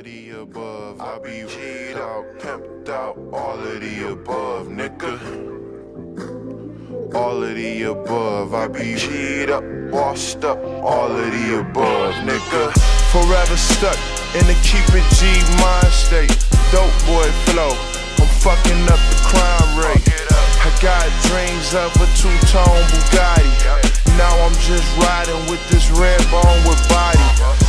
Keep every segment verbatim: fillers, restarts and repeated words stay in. of the above. I be G'd out, pimped out, all of the above, nigga. All of the above. I be G'd up, bossed up, all of the above, nigga. Forever stuck in the keep it G mind state. Dope boy flow, I'm fucking up the crime rate. I got dreams of a two-tone Bugatti. Now I'm just riding with this red bone with body.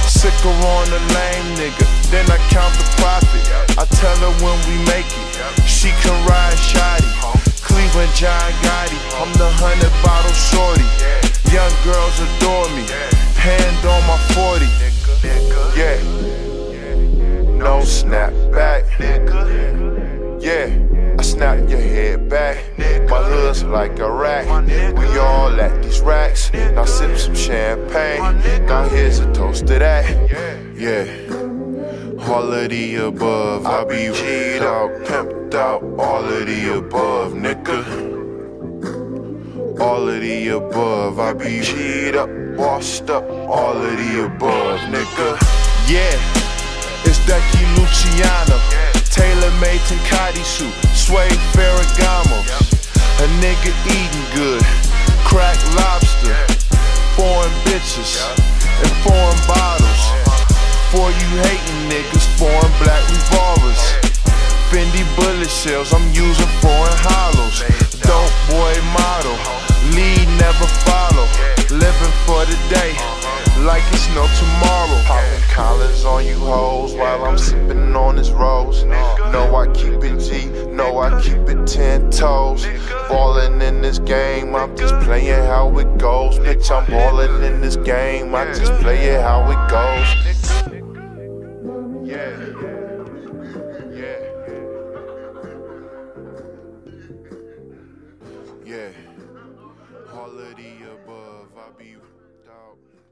Sicker on a lame nigga, then I count the profit. I tell her when we make it, she can ride shoddy. Cleveland John Gotti, I'm the hundred bottle shorty. Young girls adore me, hand on my forty. Yeah, no snap back. Yeah, I snap your head back. My hood's like a rack. We all at these racks. Now sip some champagne. Now here's a toast to that. Yeah. All of the above. I be G'd out, pimped out, all of the above, nigga. All of the above. I be G'd up, bossed up, all of the above, nigga. Yeah. It's Ducky Luciano, tailor-made Tenkati suit, suede Ferragamo. A nigga eating good, crack lobster, foreign bitches, and foreign bottles. For you hating niggas, foreign black revolvers, Fendi bullet shells, I'm using foreign hollows. Dope boy model, lead never follow, living for the day, like it's no tomorrow. Popping collars on you hoes while I'm sipping on this rose. No, I keep it G, no, I keep it ten toes. Ballin' in this game, I'm just playing how it goes. Bitch, I'm ballin' in this game, I just play it how it goes. Yeah, yeah, yeah. All of the above, I be out.